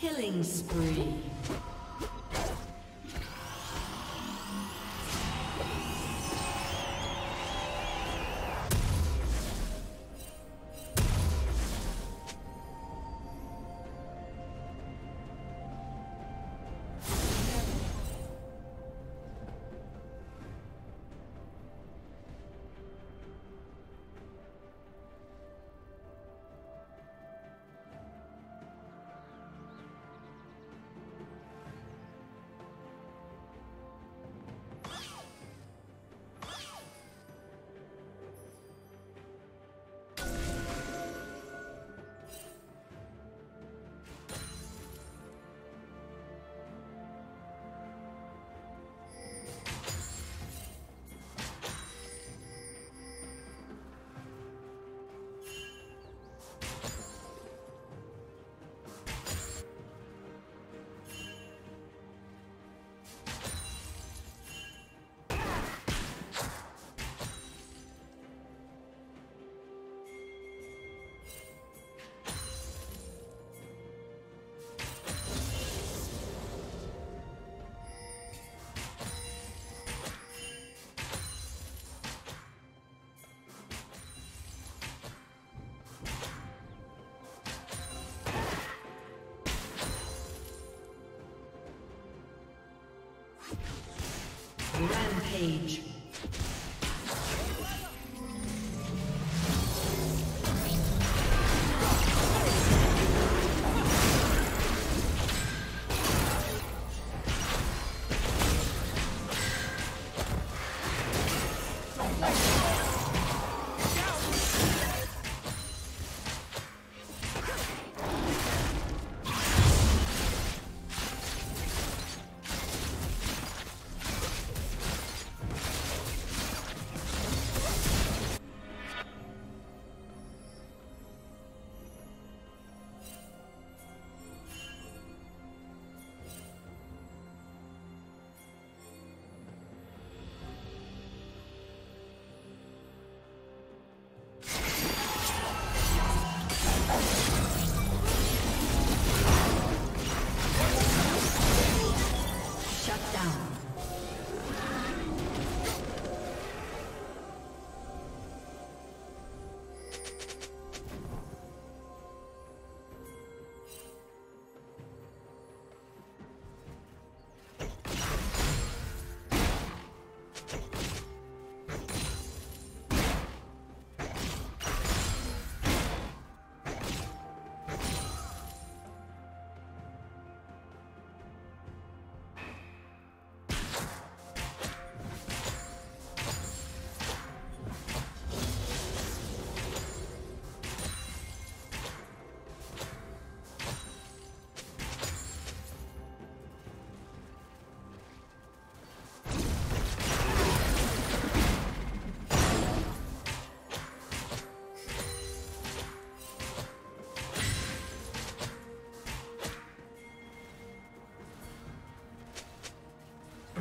Killing spree. Rampage.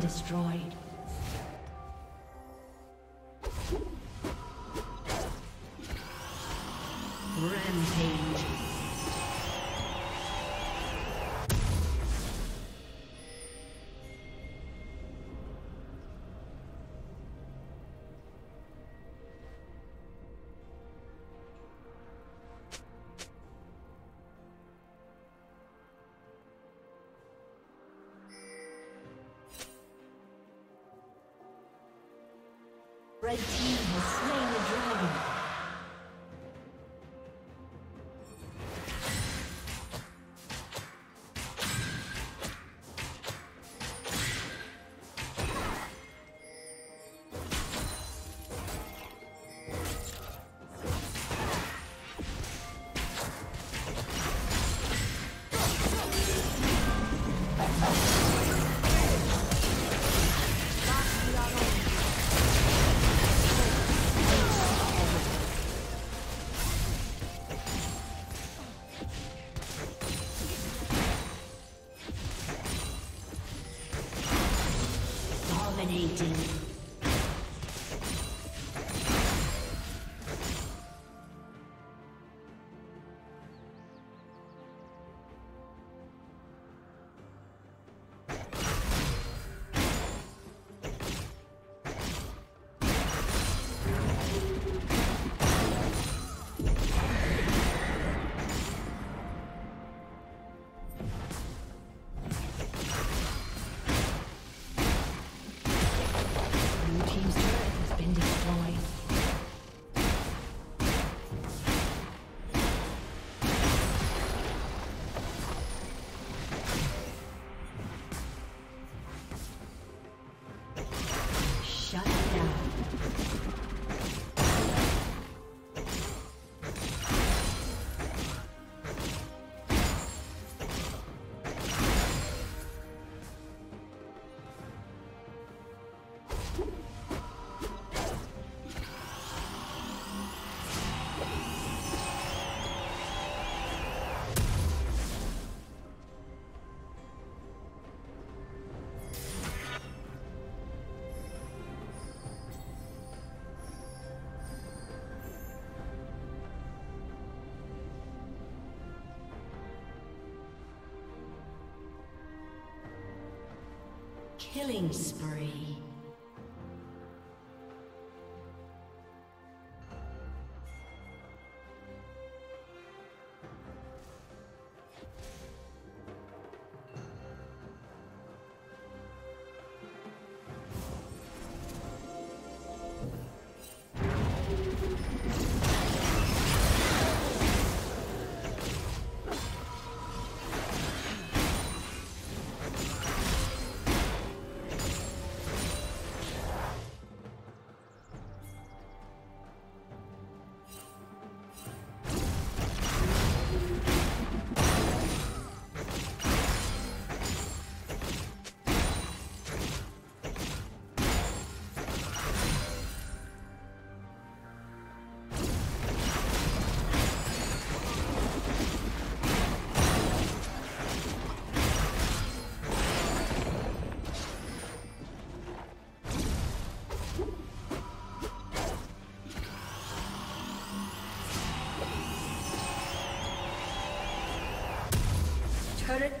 Destroyed. Rampage. Red team has slain the dragon. Killing spree. Turret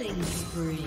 Killing spree.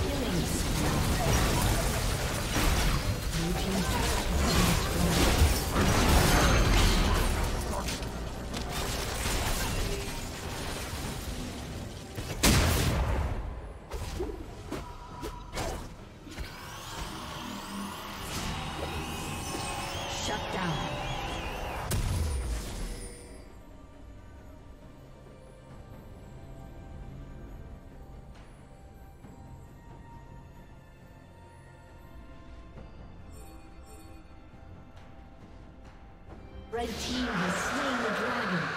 Killing spree. Blue team's turret has been destroyed. Red team has slain the dragon.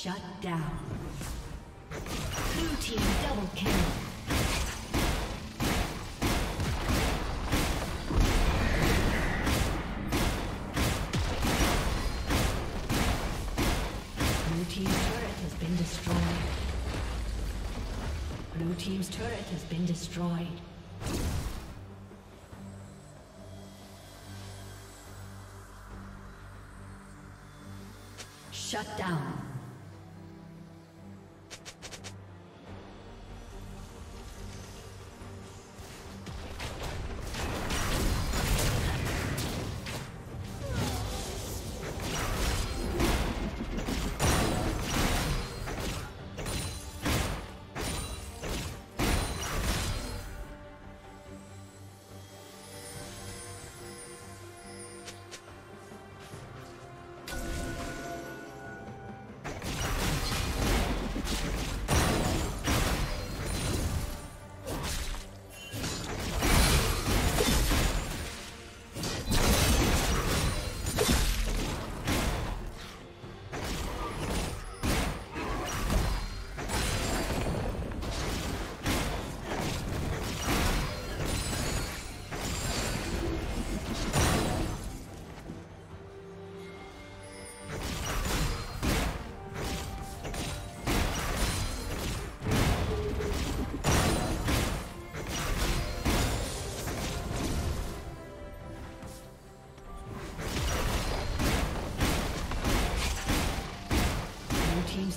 Shut down. Blue team double kill. Blue team's turret has been destroyed. Blue team's turret has been destroyed. Shut down. team's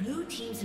Blue team's